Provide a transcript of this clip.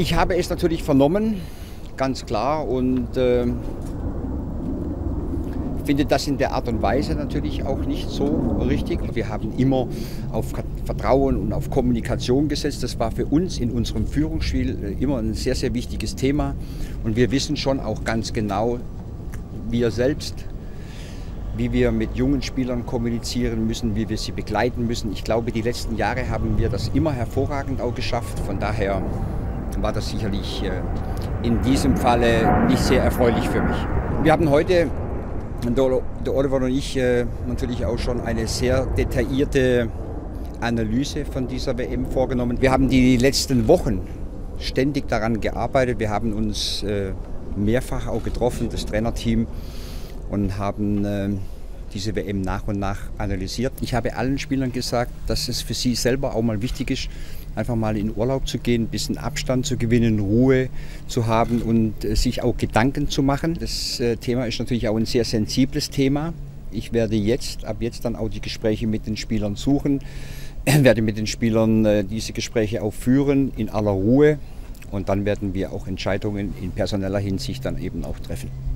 Ich habe es natürlich vernommen, ganz klar, und finde das in der Art und Weise natürlich auch nicht so richtig. Wir haben immer auf Vertrauen und auf Kommunikation gesetzt. Das war für uns in unserem Führungsstil immer ein sehr, sehr wichtiges Thema. Und wir wissen schon auch ganz genau, wir selbst, wie wir mit jungen Spielern kommunizieren müssen, wie wir sie begleiten müssen. Ich glaube, die letzten Jahre haben wir das immer hervorragend auch geschafft. Von daher war das sicherlich in diesem Falle nicht sehr erfreulich für mich. Wir haben heute, der Oliver und ich, natürlich auch schon eine sehr detaillierte Analyse von dieser WM vorgenommen. Wir haben die letzten Wochen ständig daran gearbeitet. Wir haben uns mehrfach auch getroffen, das Trainerteam, und haben diese WM nach und nach analysiert. Ich habe allen Spielern gesagt, dass es für sie selber auch mal wichtig ist, einfach mal in Urlaub zu gehen, ein bisschen Abstand zu gewinnen, Ruhe zu haben und sich auch Gedanken zu machen. Das Thema ist natürlich auch ein sehr sensibles Thema. Ich werde jetzt, ab jetzt dann auch die Gespräche mit den Spielern suchen, werde mit den Spielern diese Gespräche auch führen, in aller Ruhe. Und dann werden wir auch Entscheidungen in personeller Hinsicht dann eben auch treffen.